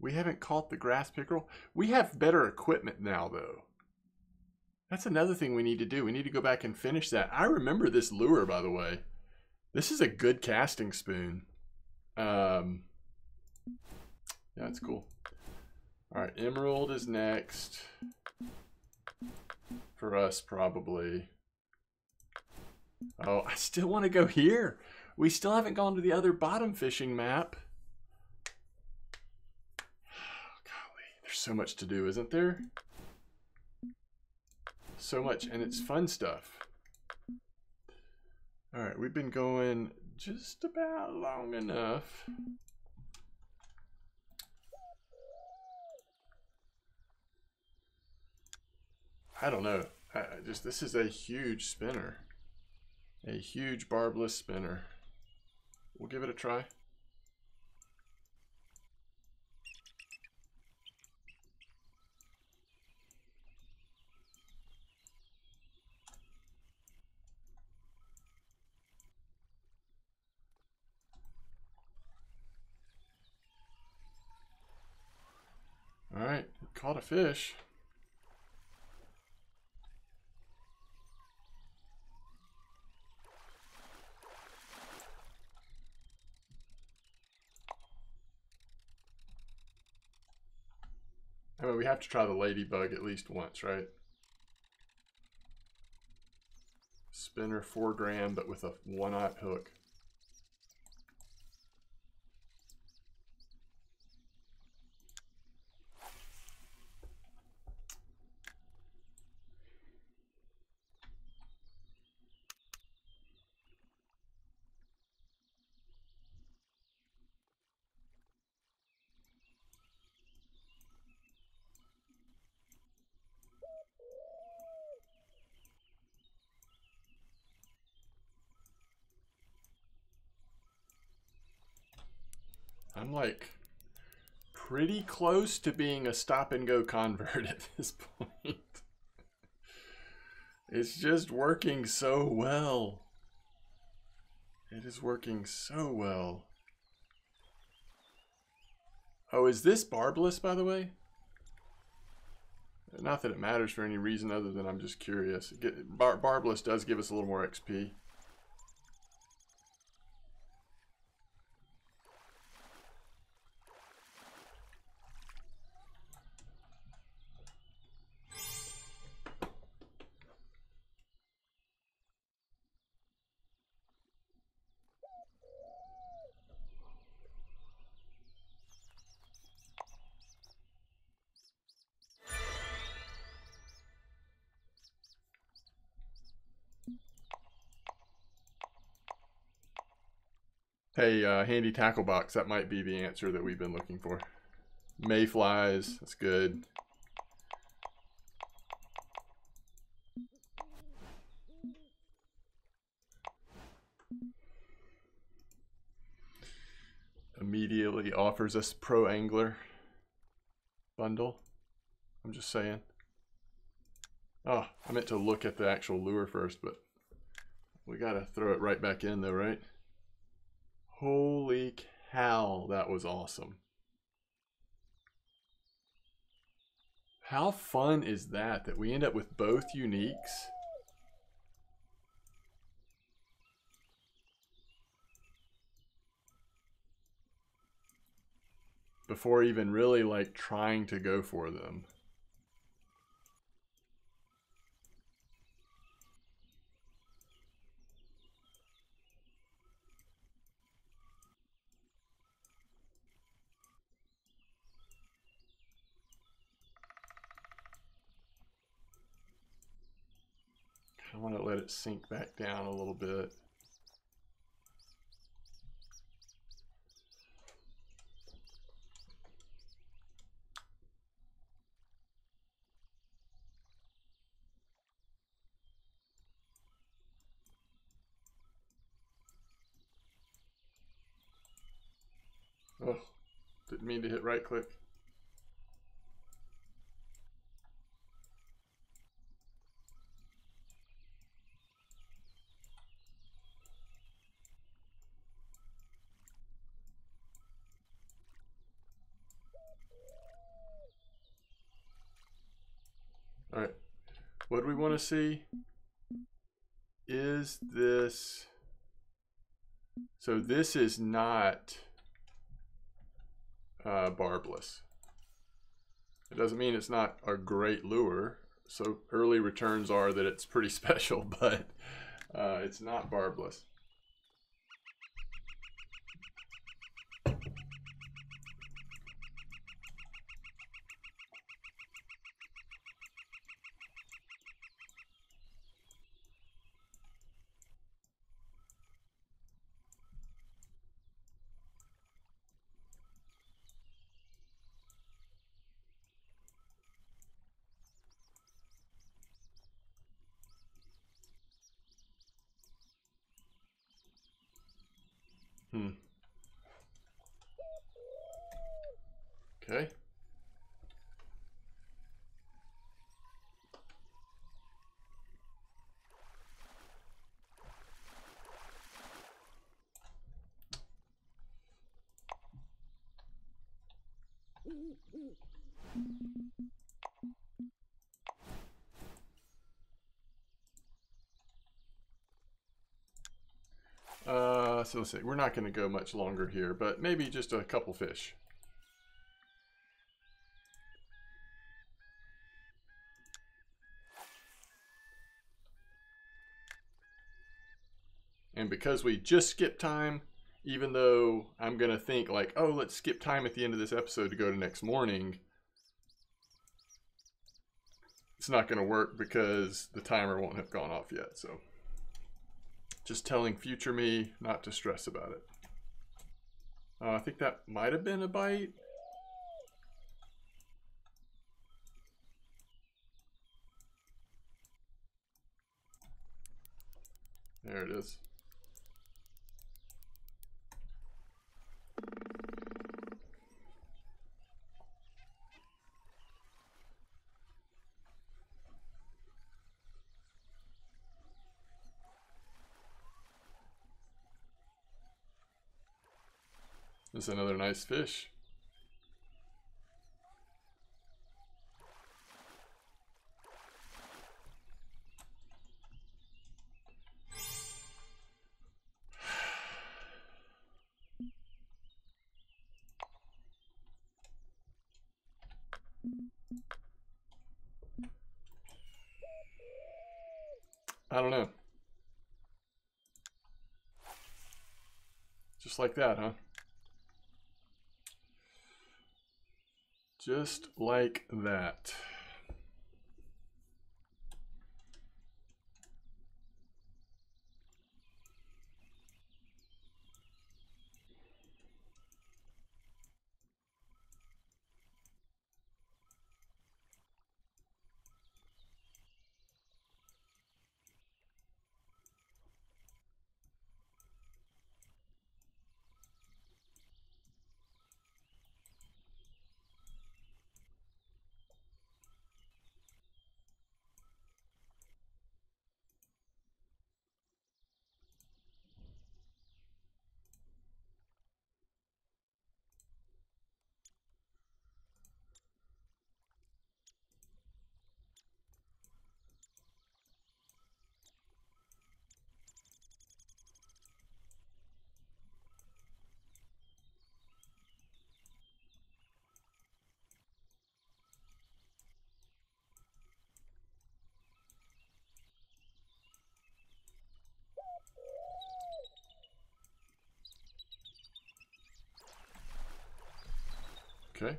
We haven't caught the grass pickerel. We have better equipment now, though. That's another thing we need to do. We need to go back and finish that. I remember this lure, by the way. This is a good casting spoon. Um, yeah, that's cool. All right, Emerald is next. For us, probably. Oh, I still want to go here. We still haven't gone to the other bottom fishing map. There's so much to do, isn't there? So much, and it's fun stuff. All right, we've been going just about long enough. I don't know. I just this is a huge spinner, a huge barbless spinner. We'll give it a try. All right, caught a fish. I mean, we have to try the ladybug at least once, right? Spinner four gram, but with a one-aught hook. I'm like pretty close to being a stop and go convert at this point. It's just working so well. It is working so well. Oh, is this barbless, by the way? Not that it matters for any reason other than I'm just curious. Bar barbless does give us a little more X P. Hey, uh, handy tackle box, that might be the answer that we've been looking for. Mayflies, that's good. immediately offers us Pro Angler bundle. I'm just saying. Oh, I meant to look at the actual lure first, but we gotta throw it right back in though, right? Holy cow, that was awesome. How fun is that, that we end up with both uniques? Before even really like trying to go for them. I want to let it sink back down a little bit. Oh, didn't mean to hit right click. All right, what we want to see is this. So this is not Uh, barbless. It doesn't mean it's not a great lure. So early returns are that it's pretty special, but uh, it's not barbless. Hmm. Okay. Uh, so let's see, we're not going to go much longer here, but maybe just a couple fish. And because we just skipped time, even though I'm going to think like, oh, let's skip time at the end of this episode to go to next morning, it's not going to work because the timer won't have gone off yet, so. Just telling future me not to stress about it. Uh, I think that might have been a bite. There it is. This is another nice fish. I don't know. Just like that, huh? Just like that. Okay.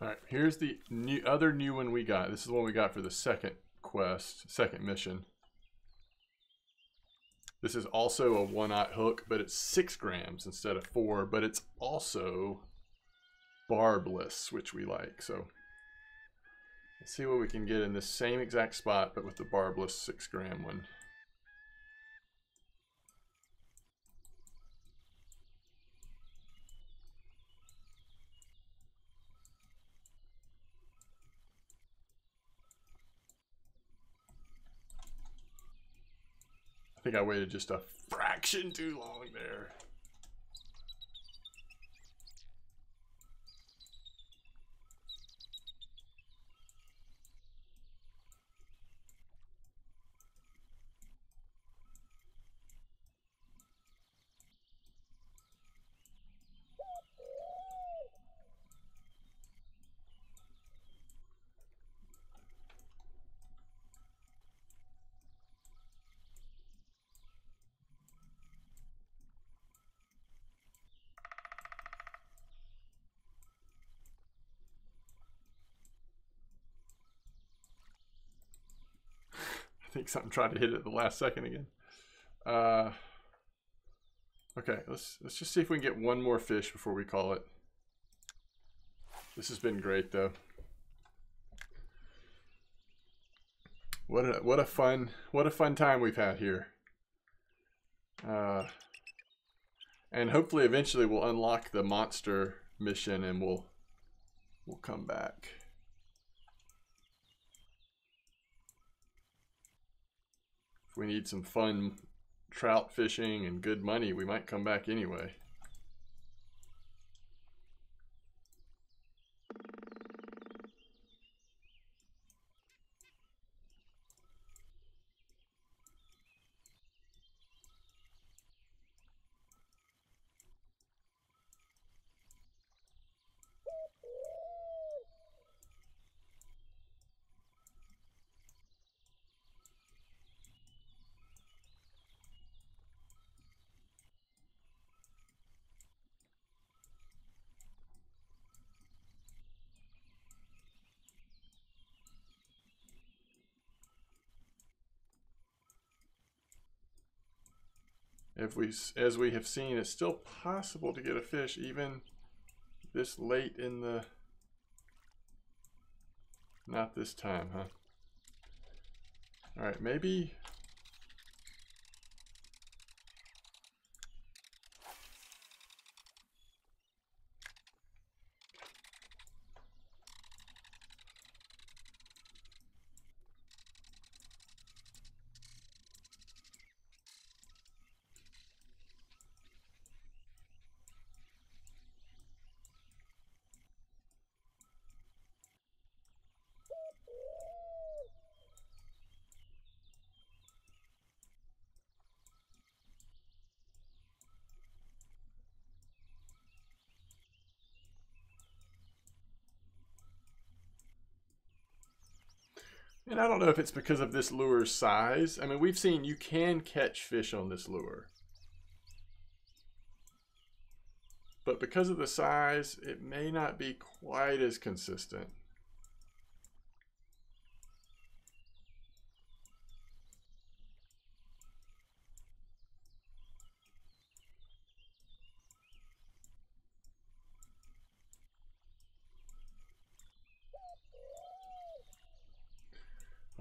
All right, here's the new, other new one we got. This is the one we got for the second quest, second mission. This is also a one-aught hook, but it's six grams instead of four, but it's also barbless, which we like. So let's see what we can get in this same exact spot, but with the barbless six gram one. I think I waited just a fraction too long there. I think something tried to hit it at the last second again. Uh, okay, let's let's just see if we can get one more fish before we call it. This has been great though. What a what a fun what a fun time we've had here. Uh, and hopefully eventually we'll unlock the monster mission and we'll we'll come back. If we need some fun trout fishing and good money, we might come back anyway. If we, as we have seen, it's still possible to get a fish even this late in the... Not this time, huh? All right, maybe... And I don't know if it's because of this lure's size. I mean, we've seen you can catch fish on this lure. But because of the size, it may not be quite as consistent.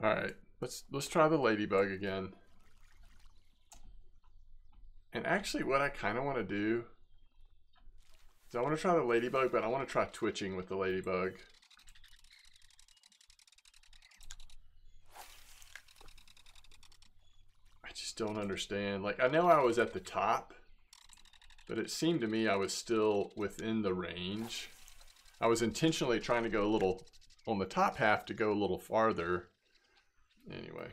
All right, let's let's try the ladybug again. And actually what I kind of want to do is I want to try the ladybug, but I want to try twitching with the ladybug. I just don't understand. Like, I know I was at the top, but it seemed to me I was still within the range. I was intentionally trying to go a little on the top half to go a little farther. Anyway.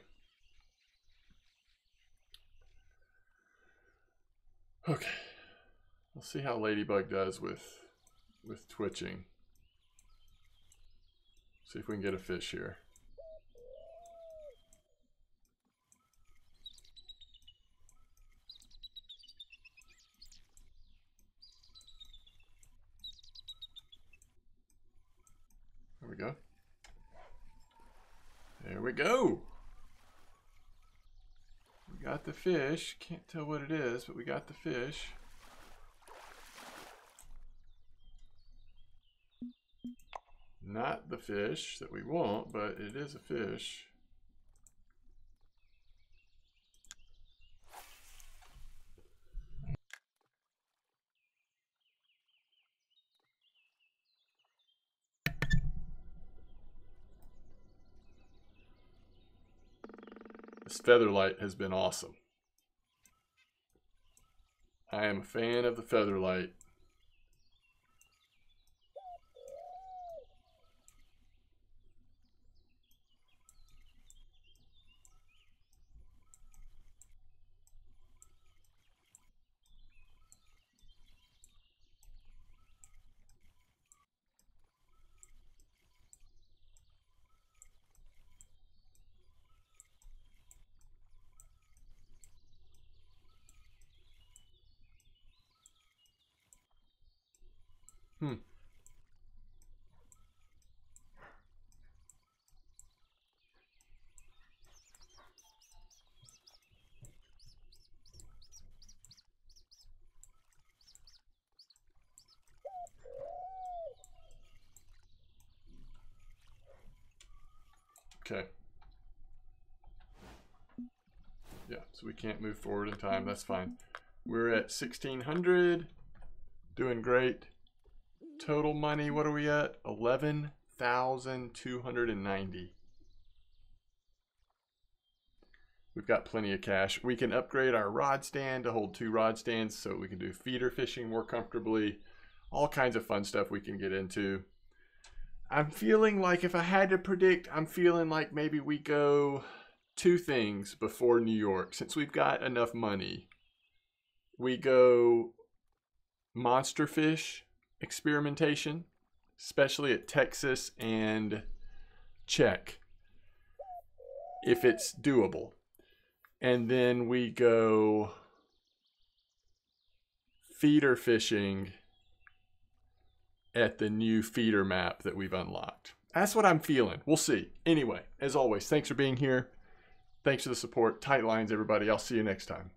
Okay. We'll see how ladybug does with with twitching. See if we can get a fish here. There we go. There we go. We got the fish. Can't tell what it is, but we got the fish. Not the fish that we want, but it is a fish. This Featherlight has been awesome. I am a fan of the Featherlight. Hmm. Okay. Yeah, so we can't move forward in time. That's fine. We're at sixteen hundred. Doing great. Total money, what are we at? eleven thousand two hundred ninety. We've got plenty of cash. We can upgrade our rod stand to hold two rod stands so we can do feeder fishing more comfortably. All kinds of fun stuff we can get into. I'm feeling like if I had to predict, I'm feeling like maybe we go two things before New York. Since we've got enough money, we go monster fish experimentation, especially at Texas and Czech, if it's doable. And then we go feeder fishing at the new feeder map that we've unlocked. That's what I'm feeling. We'll see. Anyway, as always, thanks for being here. Thanks for the support. Tight lines, everybody. I'll see you next time.